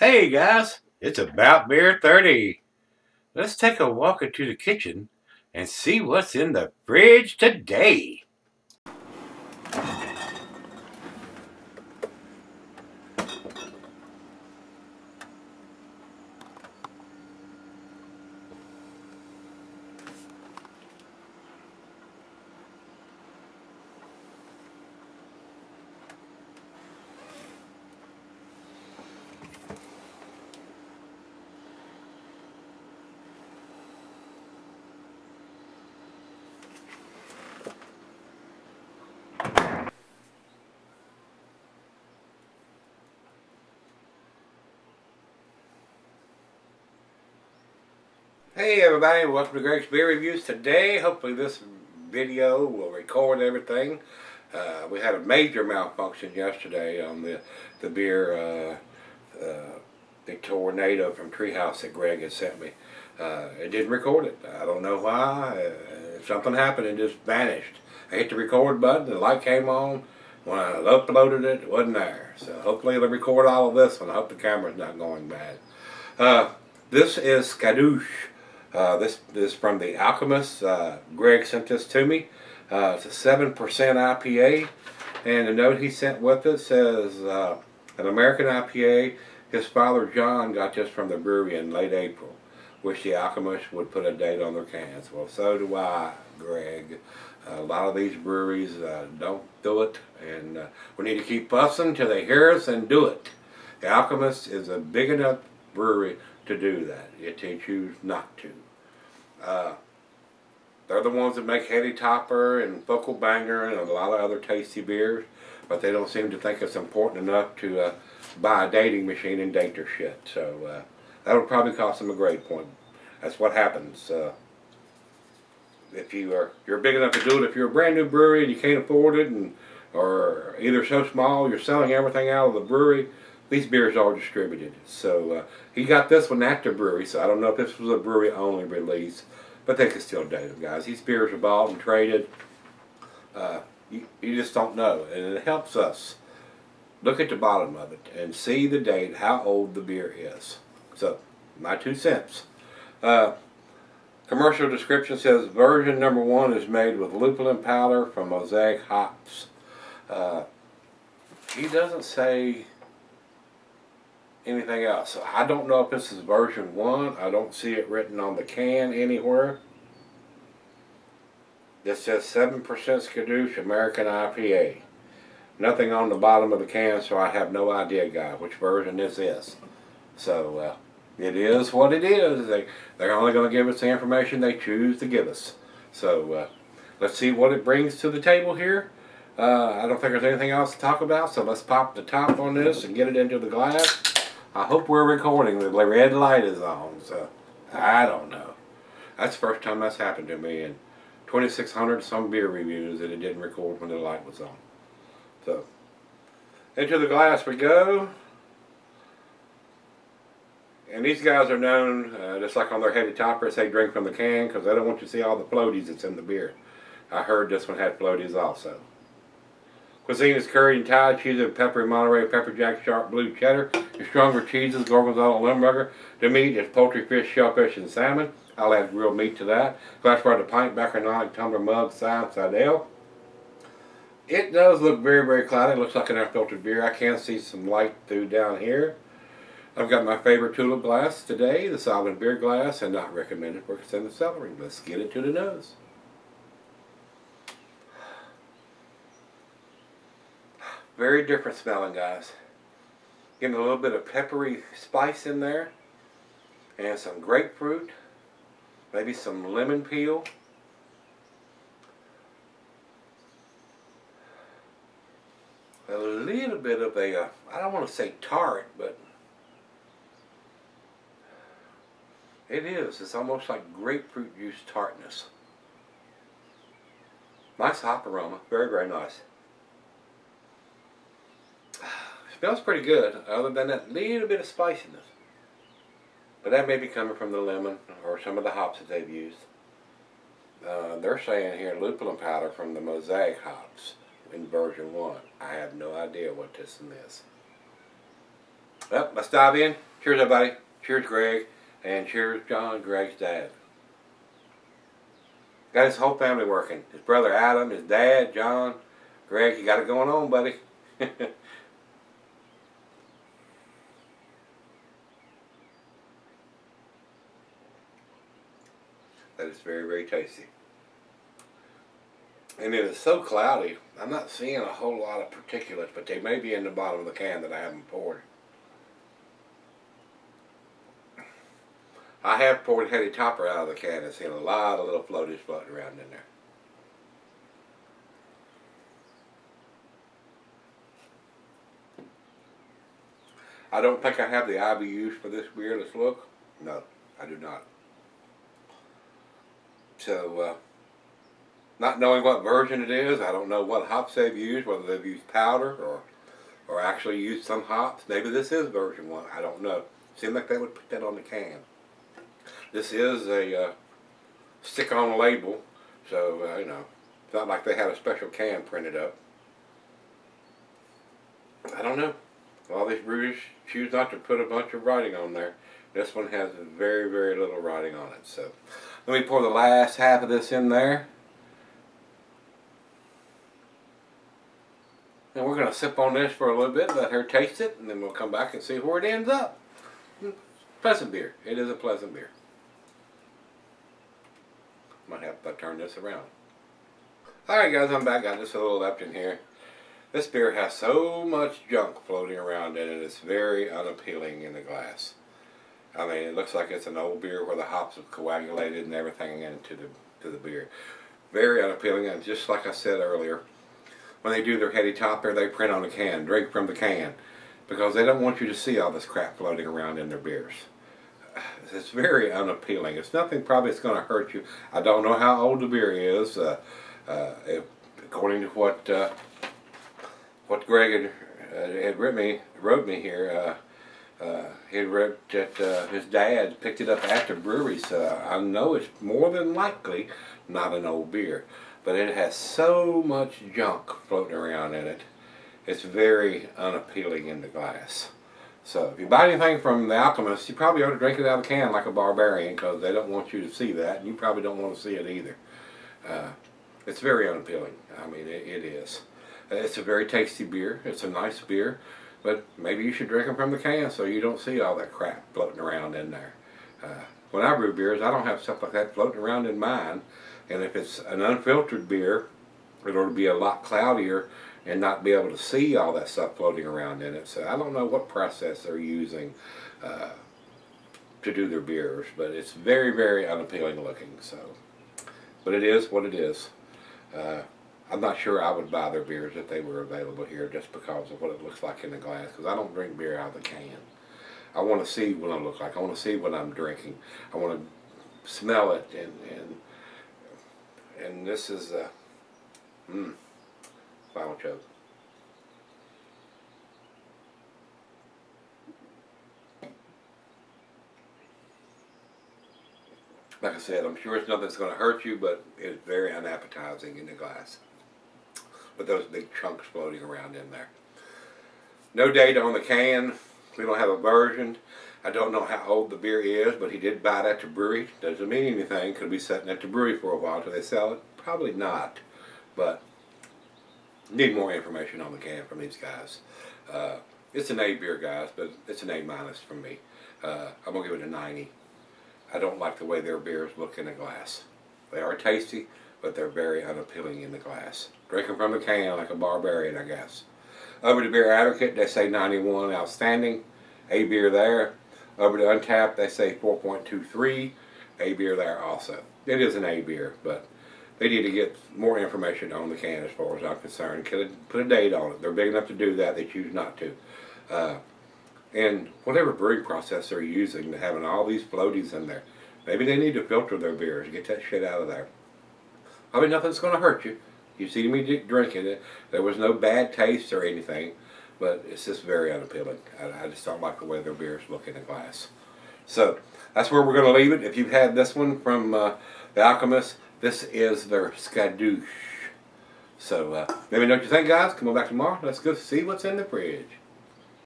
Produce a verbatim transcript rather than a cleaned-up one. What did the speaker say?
Hey guys, it's About Beer thirty. Let's take a walk into the kitchen and see what's in the fridge today. Hey everybody, welcome to Greg's Beer Reviews today. Hopefully this video will record everything. Uh, we had a major malfunction yesterday on the, the beer, uh, uh, the tornado from Treehouse that Greg had sent me. Uh, it didn't record it. I don't know why. Uh, something happened. It just vanished. I hit the record button, the light came on. When I uploaded it, it wasn't there. So hopefully it'll record all of this one. I hope the camera's not going bad. Uh, this is Skadoosh. Uh, this, this is from The Alchemist. Uh, Greg sent this to me. Uh, it's a seven percent I P A. And the note he sent with it says, uh, an American I P A. His father, John, got this from the brewery in late April. Wish The Alchemist would put a date on their cans. Well, so do I, Greg. Uh, a lot of these breweries uh, don't do it. And uh, we need to keep fussing till they hear us and do it. The Alchemist is a big enough brewery to do that, if they choose not to. Uh, they're the ones that make Heady Topper and Focal Banger and a lot of other tasty beers, but they don't seem to think it's important enough to uh, buy a dating machine and date their shit. So uh, that'll probably cost them a grade point. That's what happens. Uh, if you are you're big enough to do it, if you're a brand new brewery and you can't afford it, and or either so small you're selling everything out of the brewery. These beers are distributed. So uh, he got this one at the brewery, so I don't know if this was a brewery only release, but they could still date them, guys. These beers are bought and traded. Uh, you, you just don't know, and it helps us look at the bottom of it and see the date, how old the beer is. So my two cents. Uh, commercial description says version number one is made with lupulin powder from Mosaic Hops. Uh, he doesn't say anything else. So I don't know if this is version one. I don't see it written on the can anywhere. This says seven percent Skadoosh American I P A. Nothing on the bottom of the can, so I have no idea, guys, which version this is. So uh, it is what it is. They, they're only going to give us the information they choose to give us. So uh, let's see what it brings to the table here. Uh, I don't think there's anything else to talk about, so let's pop the top on this and get it into the glass. I hope we're recording. The red light is on, so I don't know. That's the first time that's happened to me in twenty-six hundred some beer reviews that it didn't record when the light was on. So, into the glass we go. And these guys are known, uh, just like on their Heady Toppers, they drink from the can because they don't want you to see all the floaties that's in the beer. I heard this one had floaties also. Cuisine is curry and Thai, cheese and peppery Monterey, pepper jack, sharp, blue cheddar. Your stronger cheeses, gorgonzola, limburger. The meat is poultry, fish, shellfish, and salmon. I'll add grilled meat to that. Glassware to pint, bacchanalic, tumbler, mug, side, sidel. It does look very, very cloudy. It looks like an unfiltered beer. I can see some light through down here. I've got my favorite tulip glass today, the solid beer glass, and not recommended for extended celery. Let's get it to the nose. Very different smelling, guys. Getting a little bit of peppery spice in there. And some grapefruit. Maybe some lemon peel. A little bit of a, uh, I don't want to say tart, but it is. It's almost like grapefruit juice tartness. Nice hop aroma. Very, very nice. Smells pretty good, other than that little bit of spiciness. But that may be coming from the lemon or some of the hops that they've used. Uh, they're saying here lupulin powder from the Mosaic Hops in version one. I have no idea what this and this. Well, let's dive in. Cheers, everybody. Cheers, Greg. And cheers, John, Greg's dad. Got his whole family working. His brother Adam, his dad, John, Greg. You got it going on, buddy. That is very, very tasty. And it is so cloudy, I'm not seeing a whole lot of particulates, but they may be in the bottom of the can that I haven't poured. I have poured Heady Topper out of the can and seen a lot of little floaties floating around in there. I don't think I have the I B Us for this beer. Let's look. No, I do not. So, uh, not knowing what version it is, I don't know what hops they've used, whether they've used powder or or actually used some hops. Maybe this is version one. I don't know. Seemed like they would put that on the can. This is a uh, stick-on label, so, uh, you know, it's not like they had a special can printed up. I don't know. All these breweries choose not to put a bunch of writing on there. This one has very, very little writing on it, so. Let me pour the last half of this in there. And we're going to sip on this for a little bit, let her taste it, and then we'll come back and see where it ends up. Pleasant beer. It is a pleasant beer. Might have to turn this around. Alright guys, I'm back. Got just a little left in here. This beer has so much junk floating around in it. It's very unappealing in the glass. I mean, it looks like it's an old beer where the hops have coagulated and everything into the to the beer. Very unappealing, and just like I said earlier, when they do their Heady Topper, they print on a can, drink from the can, because they don't want you to see all this crap floating around in their beers. It's very unappealing. It's nothing probably that's going to hurt you. I don't know how old the beer is. Uh, uh, if, according to what uh, what Greg had, uh, had written me, wrote me here, uh, uh, he wrote that uh, his dad picked it up at the brewery, so I know it's more than likely not an old beer. But it has so much junk floating around in it. It's very unappealing in the glass. So if you buy anything from The Alchemist, you probably ought to drink it out of a can like a barbarian, because they don't want you to see that, and you probably don't want to see it either. Uh, it's very unappealing. I mean, it, it is. It's a very tasty beer. It's a nice beer, but maybe you should drink them from the can so you don't see all that crap floating around in there. Uh, when I brew beers, I don't have stuff like that floating around in mine, and if it's an unfiltered beer, it'll be a lot cloudier and not be able to see all that stuff floating around in it. So I don't know what process they're using uh, to do their beers, but it's very, very unappealing looking. So, but it is what it is. Uh, I'm not sure I would buy their beers if they were available here, just because of what it looks like in the glass, because I don't drink beer out of the can. I want to see what I look like. I want to see what I'm drinking. I want to smell it, and and and this is a mmm. Final choke. Like I said, I'm sure it's nothing that's going to hurt you, but it's very unappetizing in the glass with those big chunks floating around in there. No data on the can. We don't have a version. I don't know how old the beer is, but he did buy it at the brewery. Doesn't mean anything. Could be sitting at the brewery for a while till they sell it. Probably not, but need more information on the can from these guys. Uh, it's an A beer, guys, but it's an A minus from me. Uh, I'm going to give it a ninety. I don't like the way their beers look in the glass. They are tasty, but they're very unappealing in the glass. Drinking from the can like a barbarian, I guess. Over to Beer Advocate, they say ninety-one, outstanding. A beer there. Over to Untappd, they say four point two three. A beer there also. It is an A beer, but they need to get more information on the can as far as I'm concerned. Put a date on it. They're big enough to do that. They choose not to. Uh, and whatever brewing process they're using, they're having all these floaties in there. Maybe they need to filter their beers, get that shit out of there. I mean, nothing's going to hurt you. You see me drinking it. There was no bad taste or anything, but it's just very unappealing. I, I just don't like the way their beers look in the glass. So that's where we're going to leave it. If you've had this one from uh, The Alchemist, this is their Skadoosh. So, uh, let me know what you think, guys. Come on back tomorrow. Let's go see what's in the fridge.